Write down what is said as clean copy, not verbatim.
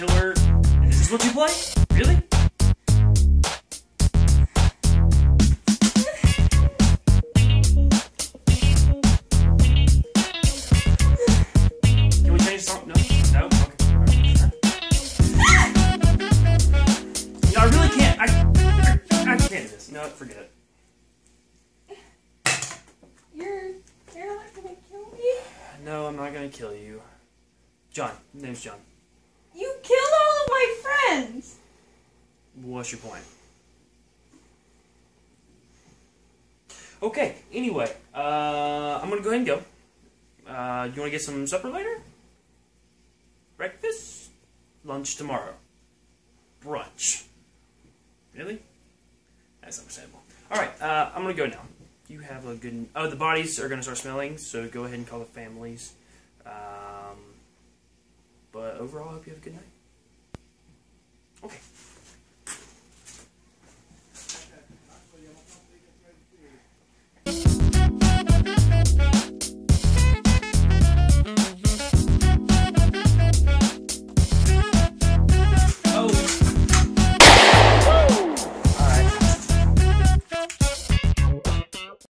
Killer, and this is what you play? Really? Can we change the song? No? No? Okay. No, I really can't. I can't do this. No, forget it. You're not gonna kill me? No, I'm not gonna kill you. John. My name's John. You killed all of my friends! What's your point? Okay, anyway, I'm gonna go ahead and go. You wanna get some supper later? Breakfast? Lunch tomorrow. Brunch. Really? That's understandable. Alright, I'm gonna go now. You have a good... Oh, the bodies are gonna start smelling, so go ahead and call the families. But overall, I hope you have a good night.